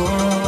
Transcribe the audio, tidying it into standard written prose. for